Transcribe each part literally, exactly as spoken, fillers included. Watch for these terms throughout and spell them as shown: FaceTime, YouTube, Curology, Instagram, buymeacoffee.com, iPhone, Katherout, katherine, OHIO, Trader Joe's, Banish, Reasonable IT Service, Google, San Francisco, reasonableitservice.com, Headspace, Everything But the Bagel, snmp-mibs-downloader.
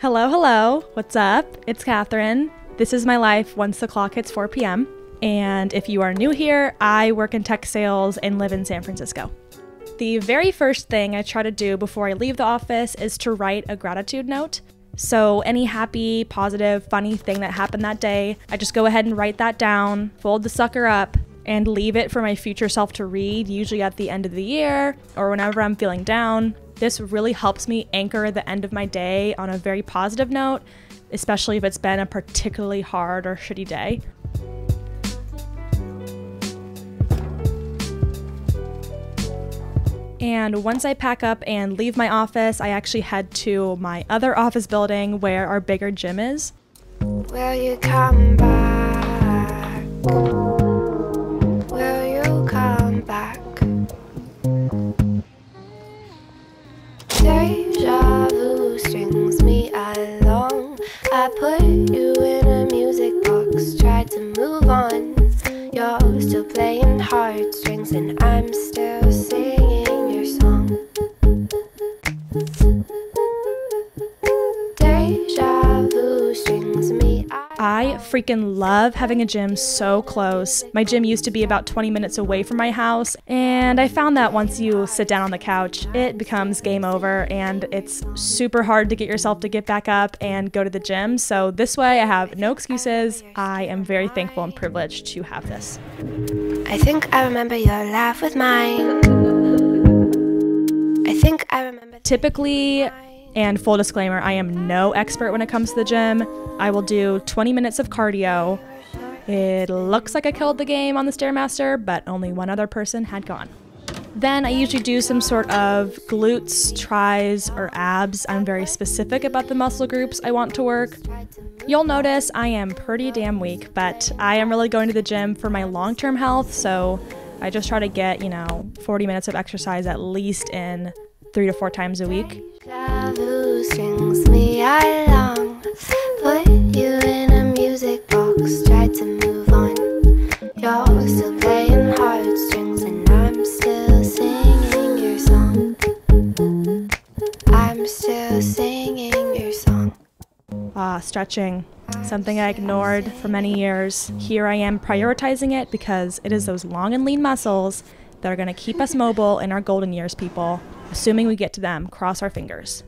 Hello, hello. What's up? It's Catherine. This is my life once the clock hits four p m And if you are new here, I work in tech sales and live in San Francisco. The very first thing I try to do before I leave the office is to write a gratitude note. So any happy, positive, funny thing that happened that day, I just go ahead and write that down, fold the sucker up, and leave it for my future self to read, usually at the end of the year or whenever I'm feeling down. This really helps me anchor the end of my day on a very positive note, especially if it's been a particularly hard or shitty day. And once I pack up and leave my office, I actually head to my other office building where our bigger gym is. Will you come back? Will you come back? Deja vu strings me along. I put you in a music box, tried to move on. You're still playing heartstrings and I'm still singing. I freaking love having a gym so close. My gym used to be about twenty minutes away from my house, and I found that once you sit down on the couch, it becomes game over, and it's super hard to get yourself to get back up and go to the gym. So this way I have no excuses. I am very thankful and privileged to have this. I think I remember your laugh with mine. I think I remember. Typically, and full disclaimer, I am no expert when it comes to the gym. I will do twenty minutes of cardio. It looks like I killed the game on the Stairmaster, but only one other person had gone. Then I usually do some sort of glutes, tries, or abs. I'm very specific about the muscle groups I want to work. You'll notice I am pretty damn weak, but I am really going to the gym for my long-term health, so I just try to get, you know, forty minutes of exercise at least in three to four times a week. Ah, stretching. Something I ignored for many years. Here I am prioritizing it because it is those long and lean muscles that are going to keep us mobile in our golden years, people. Assuming we get to them, cross our fingers.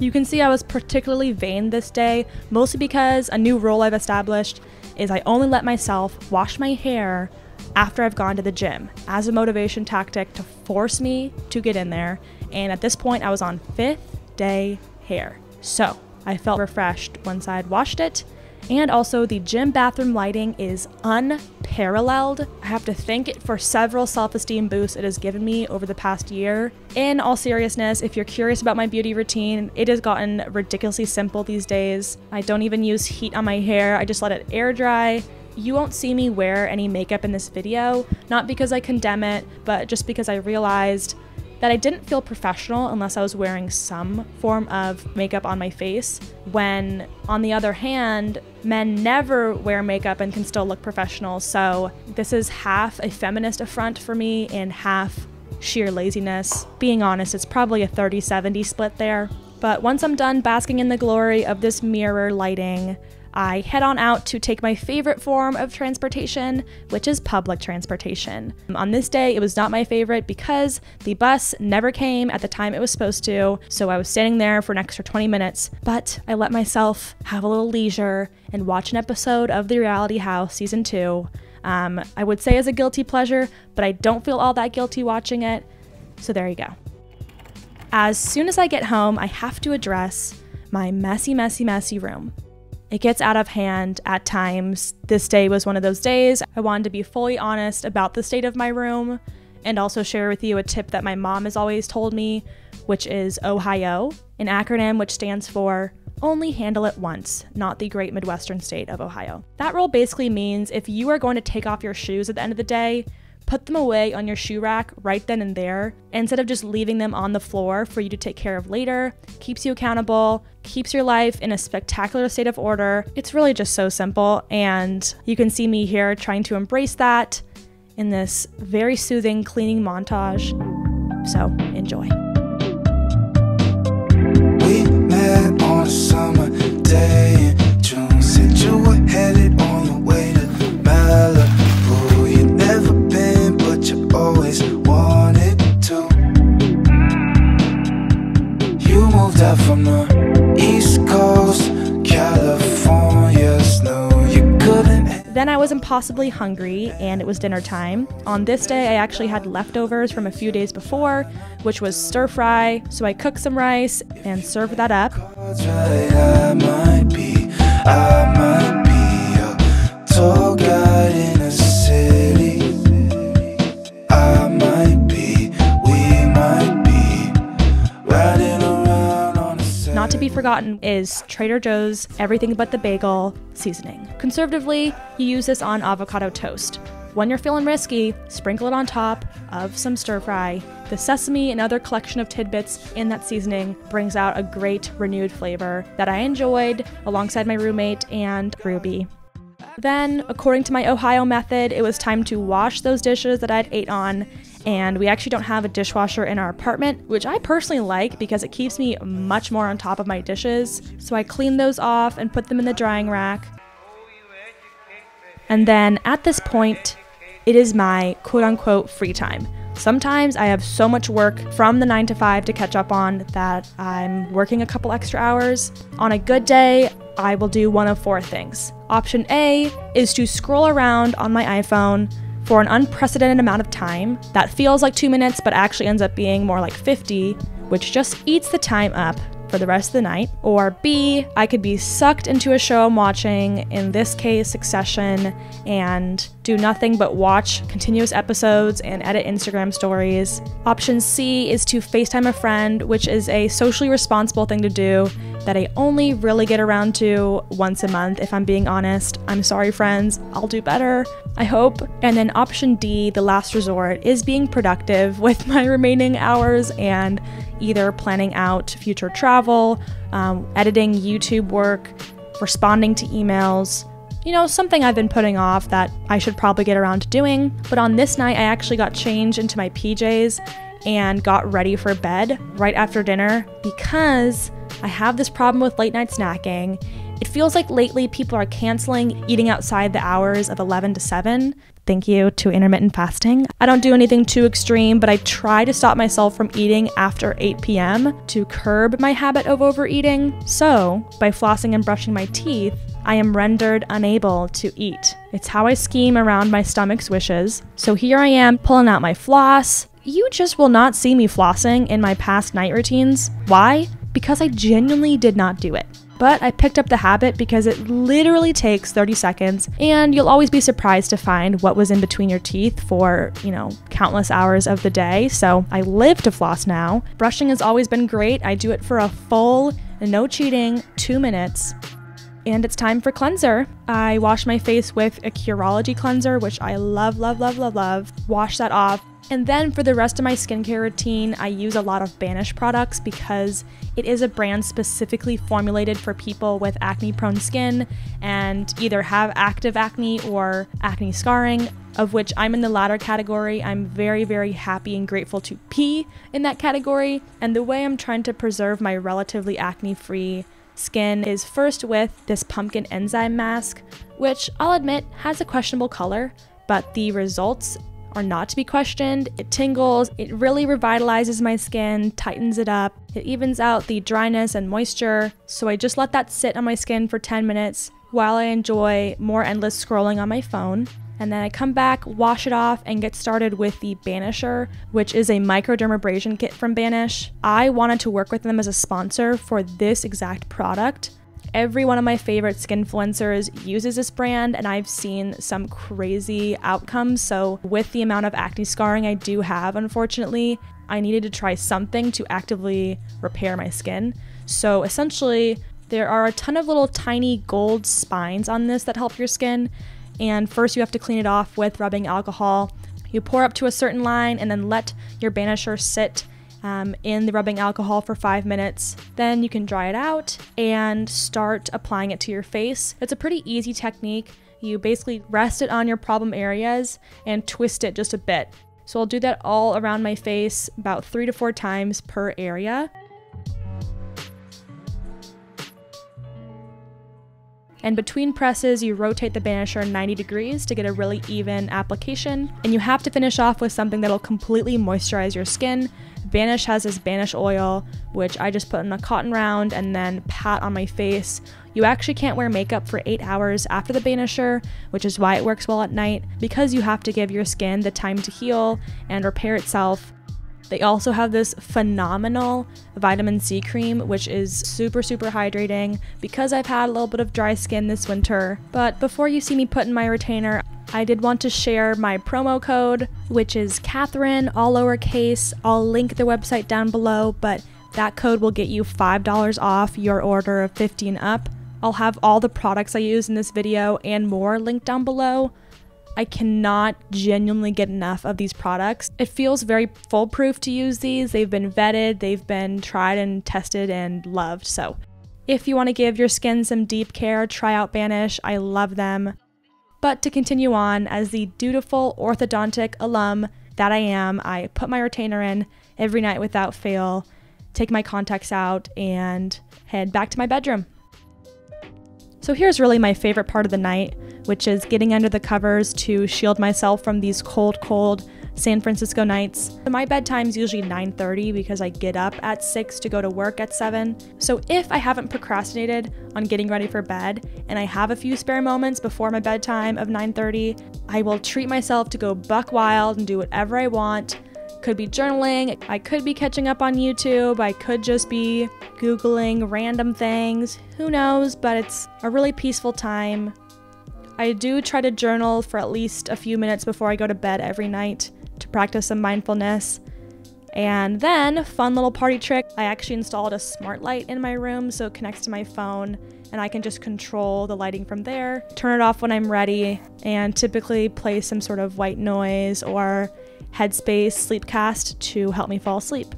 You can see I was particularly vain this day, mostly because a new rule I've established is I only let myself wash my hair after I've gone to the gym as a motivation tactic to force me to get in there. And at this point I was on fifth day hair. So I felt refreshed once I'd washed it. And also the gym bathroom lighting is unparalleled. I have to thank it for several self-esteem boosts it has given me over the past year. In all seriousness, if you're curious about my beauty routine, it has gotten ridiculously simple these days. I don't even use heat on my hair. I just let it air dry. You won't see me wear any makeup in this video, not because I condemn it, but just because I realized that I didn't feel professional unless I was wearing some form of makeup on my face, when on the other hand, men never wear makeup and can still look professional. So this is half a feminist affront for me and half sheer laziness. Being honest, it's probably a thirty seventy split there. But once I'm done basking in the glory of this mirror lighting, I head on out to take my favorite form of transportation, which is public transportation. On this day, it was not my favorite because the bus never came at the time it was supposed to, so I was standing there for an extra twenty minutes, but I let myself have a little leisure and watch an episode of The Reality House Season two. Um, I would say as a guilty pleasure, but I don't feel all that guilty watching it, so there you go. As soon as I get home, I have to address my messy, messy, messy room. It gets out of hand at times. This day was one of those days. I wanted to be fully honest about the state of my room and also share with you a tip that my mom has always told me, which is O H I O, an acronym which stands for Only Handle It Once, not the Great Midwestern State of Ohio. That rule basically means if you are going to take off your shoes at the end of the day, put them away on your shoe rack right then and there, instead of just leaving them on the floor for you to take care of later. Keeps you accountable, keeps your life in a spectacular state of order. It's really just so simple, and you can see me here trying to embrace that in this very soothing cleaning montage. So enjoy. We met on Then I was impossibly hungry and it was dinner time. On this day, I actually had leftovers from a few days before, which was stir fry, so I cooked some rice and served that up. I might be, I might be a tall guy in a city. I might be, we might be riding around on a city. Not to be forgotten is Trader Joe's Everything But the Bagel seasoning. Conservatively, you use this on avocado toast. When you're feeling risky, sprinkle it on top of some stir fry. The sesame and other collection of tidbits in that seasoning brings out a great renewed flavor that I enjoyed alongside my roommate and Ruby. Then, according to my Ohio method, it was time to wash those dishes that I'd ate on, and we actually don't have a dishwasher in our apartment, which I personally like because it keeps me much more on top of my dishes. So I cleaned those off and put them in the drying rack. And then at this point, it is my quote-unquote free time. Sometimes I have so much work from the nine to five to catch up on that I'm working a couple extra hours. On a good day, I will do one of four things. Option A is to scroll around on my iPhone for an unprecedented amount of time. That feels like two minutes, but actually ends up being more like fifty, which just eats the time up for the rest of the night. Or B, I could be sucked into a show I'm watching, in this case Succession, and do nothing but watch continuous episodes and edit Instagram stories. Option C is to FaceTime a friend, which is a socially responsible thing to do that I only really get around to once a month, if I'm being honest. I'm sorry, friends, I'll do better, I hope. And then option D, the last resort, is being productive with my remaining hours and either planning out future travel, um, editing YouTube work, responding to emails, you know, something I've been putting off that I should probably get around to doing. But on this night, I actually got changed into my P Js and got ready for bed right after dinner because I have this problem with late night snacking. It feels like lately people are canceling eating outside the hours of eleven to seven. Thank you to intermittent fasting. I don't do anything too extreme, but I try to stop myself from eating after eight p m to curb my habit of overeating. So, by flossing and brushing my teeth, I am rendered unable to eat. It's how I scheme around my stomach's wishes. So here I am pulling out my floss. You just will not see me flossing in my past night routines. Why? Because I genuinely did not do it. But I picked up the habit because it literally takes thirty seconds and you'll always be surprised to find what was in between your teeth for, you know, countless hours of the day. So I live to floss now. Brushing has always been great. I do it for a full, no cheating, two minutes. And it's time for cleanser. I wash my face with a Curology cleanser, which I love, love, love, love, love. Wash that off. And then for the rest of my skincare routine, I use a lot of Banish products because it is a brand specifically formulated for people with acne-prone skin and either have active acne or acne scarring, of which I'm in the latter category. I'm very, very happy and grateful to be in that category. And the way I'm trying to preserve my relatively acne-free skin is first with this pumpkin enzyme mask, which I'll admit has a questionable color, but the results are not to be questioned. It tingles, it really revitalizes my skin, tightens it up, it evens out the dryness and moisture. So I just let that sit on my skin for ten minutes while I enjoy more endless scrolling on my phone. And then I come back, wash it off, and get started with the Banisher, which is a microdermabrasion kit from Banish. I wanted to work with them as a sponsor for this exact product. Every one of my favorite skinfluencers uses this brand and I've seen some crazy outcomes. So with the amount of acne scarring I do have, unfortunately, I needed to try something to actively repair my skin. So essentially, there are a ton of little tiny gold spines on this that help your skin. And first you have to clean it off with rubbing alcohol. You pour up to a certain line and then let your Banisher sit Um, in the rubbing alcohol for five minutes. Then you can dry it out and start applying it to your face. It's a pretty easy technique. You basically rest it on your problem areas and twist it just a bit. So I'll do that all around my face about three to four times per area. and between presses you rotate the banisher ninety degrees to get a really even application, and you have to finish off with something that'll completely moisturize your skin. Banish has this Banish oil, which I just put in a cotton round and then pat on my face. You actually can't wear makeup for eight hours after the banisher, which is why it works well at night, because you have to give your skin the time to heal and repair itself. They also have this phenomenal vitamin C cream, which is super, super hydrating because I've had a little bit of dry skin this winter. But before you see me put in my retainer, I did want to share my promo code, which is Katherine, all lowercase. I'll link their website down below, but that code will get you five dollars off your order of fifty and up. I'll have all the products I use in this video and more linked down below. I cannot genuinely get enough of these products. It feels very foolproof to use these. They've been vetted, they've been tried and tested and loved. So if you want to give your skin some deep care, try out Banish. I love them. But to continue on, as the dutiful orthodontic alum that I am, I put my retainer in every night without fail, take my contacts out, and head back to my bedroom. So here's really my favorite part of the night, which is getting under the covers to shield myself from these cold, cold San Francisco nights. My bedtime's usually nine thirty because I get up at six to go to work at seven. So if I haven't procrastinated on getting ready for bed and I have a few spare moments before my bedtime of nine thirty, I will treat myself to go buck wild and do whatever I want. Could be journaling, I could be catching up on YouTube, I could just be Googling random things, who knows, but it's a really peaceful time. I do try to journal for at least a few minutes before I go to bed every night to practice some mindfulness. And then, fun little party trick, I actually installed a smart light in my room so it connects to my phone and I can just control the lighting from there, turn it off when I'm ready, and typically play some sort of white noise or Headspace Sleepcast to help me fall asleep.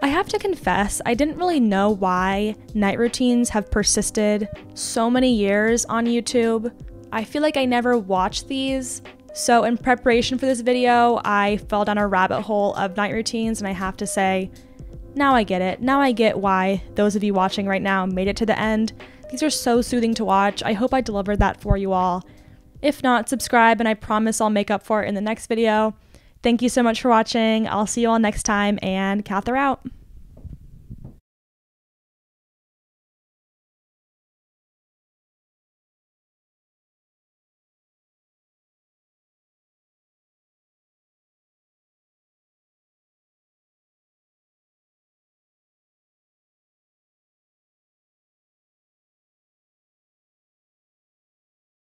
I have to confess, I didn't really know why night routines have persisted so many years on YouTube. I feel like I never watched these. So in preparation for this video, I fell down a rabbit hole of night routines, and I have to say, now I get it. Now I get why those of you watching right now made it to the end. These are so soothing to watch. I hope I delivered that for you all. If not, subscribe, and I promise I'll make up for it in the next video. Thank you so much for watching. I'll see you all next time, and Katherout.